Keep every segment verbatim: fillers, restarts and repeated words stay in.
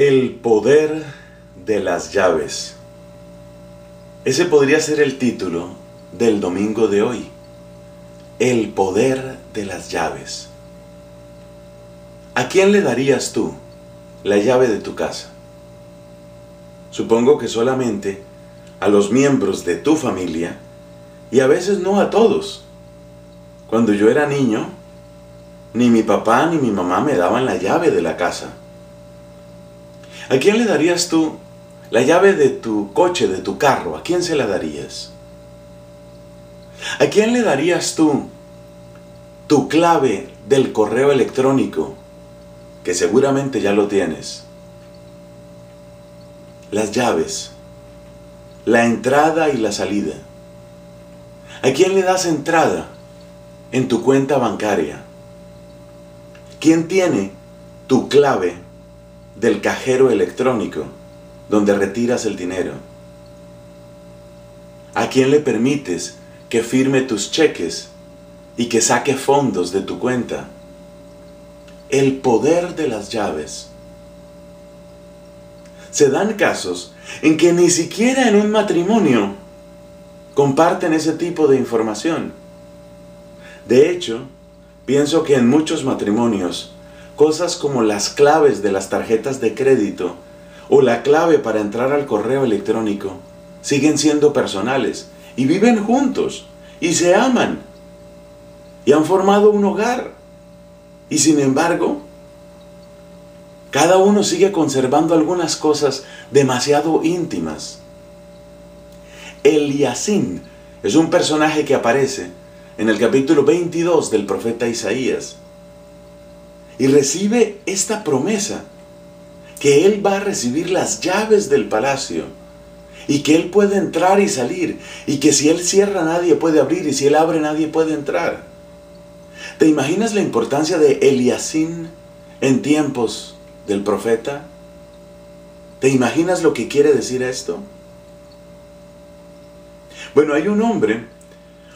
El poder de las llaves. Ese podría ser el título del domingo de hoy. El poder de las llaves. ¿A quién le darías tú la llave de tu casa? Supongo que solamente a los miembros de tu familia y a veces no a todos. Cuando yo era niño, ni mi papá ni mi mamá me daban la llave de la casa. ¿A quién le darías tú la llave de tu coche, de tu carro? ¿A quién se la darías? ¿A quién le darías tú tu clave del correo electrónico, que seguramente ya lo tienes? Las llaves, la entrada y la salida. ¿A quién le das entrada en tu cuenta bancaria? ¿Quién tiene tu clave del cajero electrónico donde retiras el dinero? ¿A quién le permites que firme tus cheques y que saque fondos de tu cuenta? El poder de las llaves. Se dan casos en que ni siquiera en un matrimonio comparten ese tipo de información. De hecho, pienso que en muchos matrimonios cosas como las claves de las tarjetas de crédito o la clave para entrar al correo electrónico siguen siendo personales y viven juntos y se aman y han formado un hogar. Y sin embargo, cada uno sigue conservando algunas cosas demasiado íntimas. Eliacín es un personaje que aparece en el capítulo veintidós del profeta Isaías. Y recibe esta promesa, que él va a recibir las llaves del palacio, y que él puede entrar y salir, y que si él cierra nadie puede abrir, y si él abre nadie puede entrar. ¿Te imaginas la importancia de Eliacín en tiempos del profeta? ¿Te imaginas lo que quiere decir esto? Bueno, hay un hombre,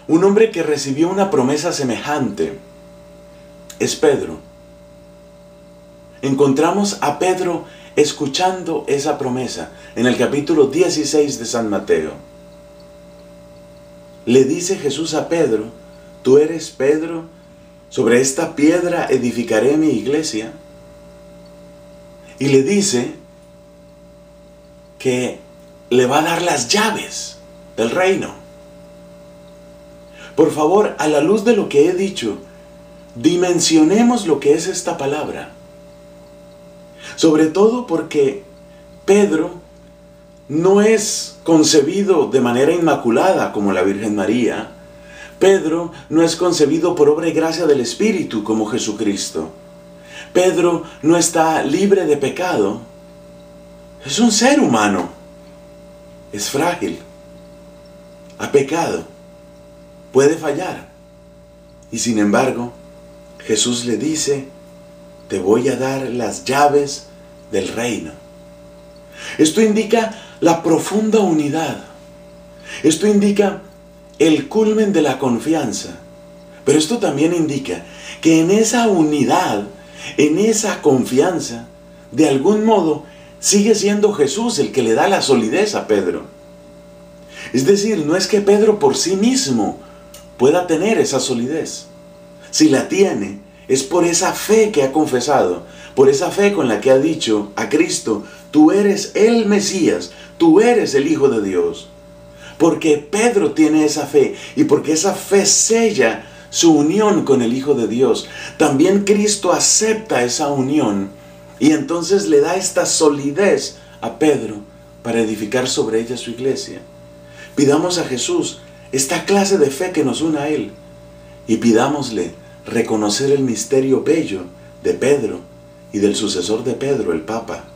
un hombre que recibió una promesa semejante. Es Pedro. Encontramos a Pedro escuchando esa promesa en el capítulo dieciséis de San Mateo. Le dice Jesús a Pedro: tú eres Pedro, sobre esta piedra edificaré mi iglesia. Y le dice que le va a dar las llaves del reino. Por favor, a la luz de lo que he dicho, dimensionemos lo que es esta palabra. Sobre todo porque Pedro no es concebido de manera inmaculada como la Virgen María. Pedro no es concebido por obra y gracia del Espíritu como Jesucristo. Pedro no está libre de pecado. Es un ser humano. Es frágil. Ha pecado. Puede fallar. Y sin embargo, Jesús le dice: te voy a dar las llaves del reino. Esto indica la profunda unidad. Esto indica el culmen de la confianza. Pero esto también indica que en esa unidad, en esa confianza, de algún modo sigue siendo Jesús el que le da la solidez a Pedro. Es decir, no es que Pedro por sí mismo pueda tener esa solidez. Si la tiene, es por esa fe que ha confesado, por esa fe con la que ha dicho a Cristo: tú eres el Mesías, tú eres el Hijo de Dios. Porque Pedro tiene esa fe y porque esa fe sella su unión con el Hijo de Dios. También Cristo acepta esa unión y entonces le da esta solidez a Pedro para edificar sobre ella su iglesia. Pidamos a Jesús esta clase de fe que nos une a Él y pidámosle reconocer el misterio bello de Pedro y del sucesor de Pedro, el Papa.